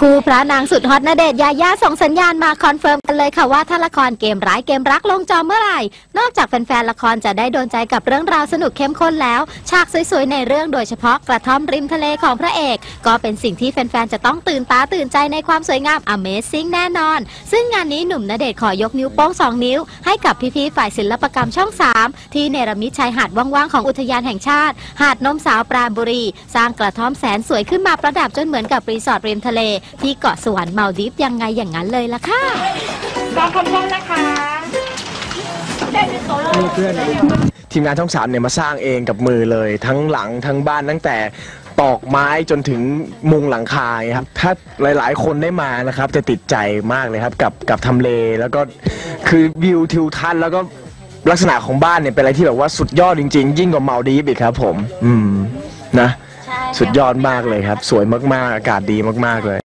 คู่พระนางสุดฮอตณเดชน์ยาย่าส่งสัญญาณมาคอนเฟิร์มกันเลยค่ะว่าถ้าละครเกมร้ายเกมรักลงจอเมื่อไหร่นอกจากแฟนๆละครจะได้โดนใจกับเรื่องราวสนุกเข้มข้นแล้วฉากสวยๆในเรื่องโดยเฉพาะกระท่อมริมทะเลของพระเอกก็เป็นสิ่งที่แฟนๆจะต้องตื่นตาตื่นใจในความสวยงาม Amazing แน่นอนซึ่งงานนี้หนุ่มณเดชน์ขอยกนิ้วโป้ง2นิ้วให้กับพี่ๆฝ่ายศิลปกรรมช่อง3ที่เนรมิตชายหาดว่างๆของอุทยานแห่งชาติหาดนมสาวปราณบุรีสร้างกระท่อมแสนสวยขึ้นมาประดับจนเหมือนกับรีสอร์ทริมทะเลที่เกาะสวรรค์มาลดีฟยังไงอย่างนั้นเลยล่ะค่ะขอบคุณนะคะเพื่อนทีมงานช่อง3เนี่ยมาสร้างเองกับมือเลยทั้งหลังทั้งบ้านตั้งแต่ตอกไม้จนถึงมุงหลังคาครับถ้าหลายๆคนได้มานะครับจะติดใจมากเลยครับกับทำเลแล้วก็คือวิวทิวทัศน์แล้วก็ลักษณะของบ้านเนี่ยเป็นอะไรที่แบบว่าสุดยอดจริงๆยิ่งกว่ามาลดีฟอีกครับผมนะสุดยอดมากเลยครับสวยมากๆอากาศดีมากๆเลย